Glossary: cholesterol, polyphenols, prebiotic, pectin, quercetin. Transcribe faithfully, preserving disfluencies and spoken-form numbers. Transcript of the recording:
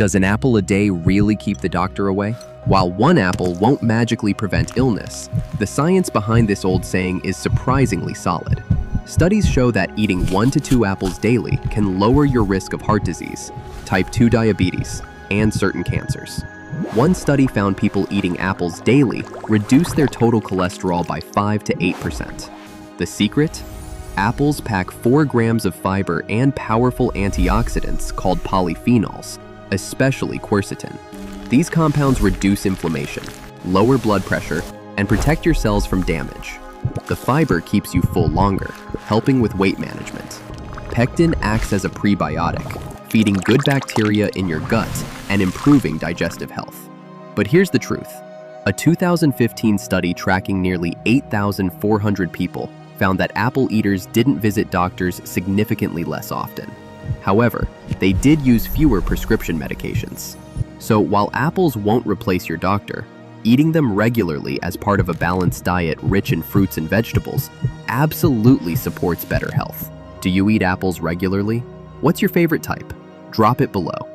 Does an apple a day really keep the doctor away? While one apple won't magically prevent illness, the science behind this old saying is surprisingly solid. Studies show that eating one to two apples daily can lower your risk of heart disease, type two diabetes, and certain cancers. One study found people eating apples daily reduce their total cholesterol by five to eight percent. The secret? Apples pack four grams of fiber and powerful antioxidants called polyphenols, especially quercetin. These compounds reduce inflammation, lower blood pressure, and protect your cells from damage. The fiber keeps you full longer, helping with weight management. Pectin acts as a prebiotic, feeding good bacteria in your gut and improving digestive health. But here's the truth. A two thousand fifteen study tracking nearly eight thousand four hundred people found that apple eaters didn't visit doctors significantly less often. However, they did use fewer prescription medications. So while apples won't replace your doctor, eating them regularly as part of a balanced diet rich in fruits and vegetables absolutely supports better health. Do you eat apples regularly? What's your favorite type? Drop it below.